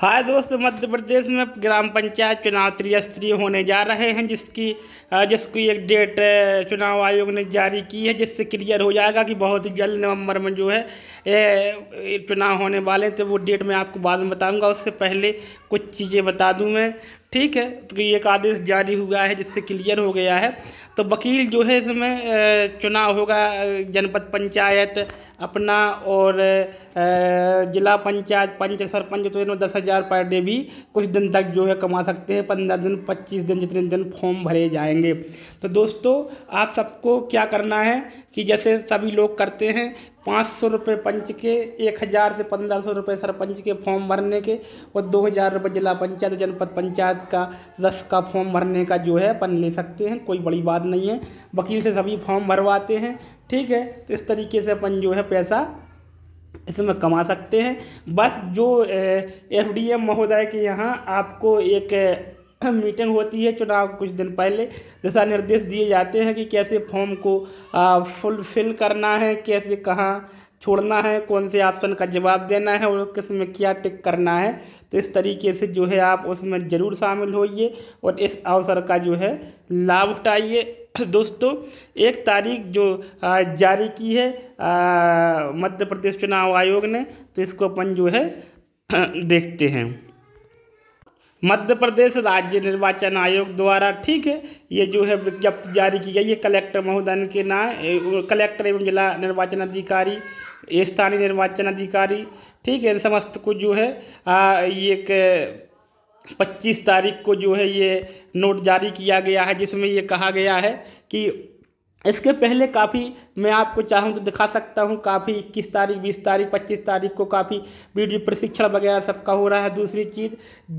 हाय दोस्तों, मध्य प्रदेश में ग्राम पंचायत चुनाव त्रिस्तरीय होने जा रहे हैं, जिसकी एक डेट चुनाव आयोग ने जारी की है, जिससे क्लियर हो जाएगा कि बहुत ही जल्द नवंबर में जो है चुनाव होने वाले हैं। तो वो डेट मैं आपको बाद में बताऊंगा, उससे पहले कुछ चीज़ें बता दूं मैं, ठीक है। तो एक आदेश जारी हुआ है जिससे क्लियर हो गया है। तो वकील जो है इसमें चुनाव होगा जनपद पंचायत अपना और जिला पंचायत पंच सरपंच, तो इन्होंने 10,000 पर डे भी कुछ दिन तक जो है कमा सकते हैं। 15 दिन 25 दिन जितने दिन फॉर्म भरे जाएंगे। तो दोस्तों आप सबको क्या करना है कि जैसे सभी लोग करते हैं, 500 रुपये पंच के, 1,000 से 1,500 रुपये सरपंच के फॉर्म भरने के और 2,000 रुपये जिला पंचायत जनपद पंचायत का 10 का फॉर्म भरने का जो है अपन ले सकते हैं। कोई बड़ी बात नहीं है, वकील से सभी फॉर्म भरवाते हैं, ठीक है। तो इस तरीके से अपन जो है पैसा इसमें कमा सकते हैं। बस जो FDM महोदय के यहाँ आपको एक मीटिंग होती है चुनाव कुछ दिन पहले, दिशा निर्देश दिए जाते हैं कि कैसे फॉर्म को फुलफिल करना है, कैसे कहाँ छोड़ना है, कौन से ऑप्शन का जवाब देना है और किस में क्या टिक करना है। तो इस तरीके से जो है आप उसमें ज़रूर शामिल होइए और इस अवसर का जो है लाभ उठाइए। दोस्तों 1 तारीख जो जारी की है मध्य प्रदेश चुनाव आयोग ने, तो इसको अपन जो है देखते हैं। मध्य प्रदेश राज्य निर्वाचन आयोग द्वारा, ठीक है, ये जो है विज्ञप्ति जारी की गई है कलेक्टर महोदय के नाम, कलेक्टर एवं जिला निर्वाचन अधिकारी, स्थानीय निर्वाचन अधिकारी, ठीक है, इन समस्त को जो है ये एक 25 तारीख को जो है ये नोट जारी किया गया है, जिसमें ये कहा गया है कि इसके पहले काफ़ी मैं आपको चाहूँ तो दिखा सकता हूँ, काफ़ी 21 तारीख 20 तारीख 25 तारीख को काफ़ी वीडियो प्रशिक्षण वगैरह सबका हो रहा है। दूसरी चीज़,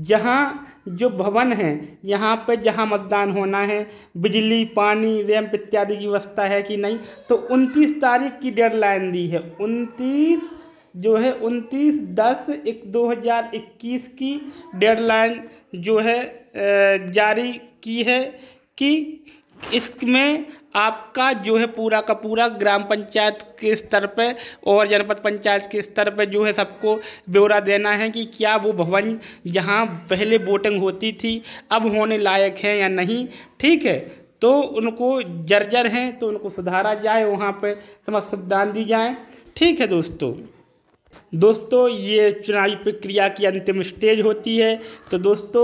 जहाँ जो भवन है यहाँ पे जहाँ मतदान होना है, बिजली पानी रैंप इत्यादि की व्यवस्था है कि नहीं, तो 29 तारीख की डेडलाइन दी है। 29/10/2021 की डेडलाइन जो है जारी की है कि इसमें आपका जो है पूरा का पूरा ग्राम पंचायत के स्तर पे और जनपद पंचायत के स्तर पे जो है सबको ब्यौरा देना है कि क्या वो भवन जहां पहले वोटिंग होती थी अब होने लायक है या नहीं, ठीक है। तो उनको जर्जर हैं तो उनको सुधारा जाए, वहां पे समस्त सुविधाएं दी जाएँ, ठीक है। दोस्तों ये चुनावी प्रक्रिया की अंतिम स्टेज होती है। तो दोस्तों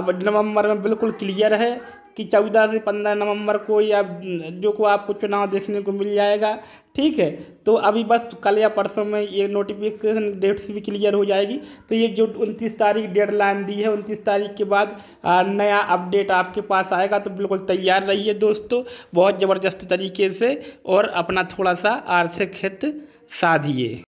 अब नवंबर में बिल्कुल क्लियर है कि 14 से 15 नवंबर को या जो को आपको चुनाव देखने को मिल जाएगा, ठीक है। तो अभी बस कल या परसों में ये नोटिफिकेशन डेट्स भी क्लियर हो जाएगी। तो ये जो 29 तारीख डेडलाइन दी है, 29 तारीख के बाद नया अपडेट आपके पास आएगा। तो बिल्कुल तैयार रहिए दोस्तों, बहुत ज़बरदस्त तरीके से, और अपना थोड़ा सा आर्थिक हित साधिए।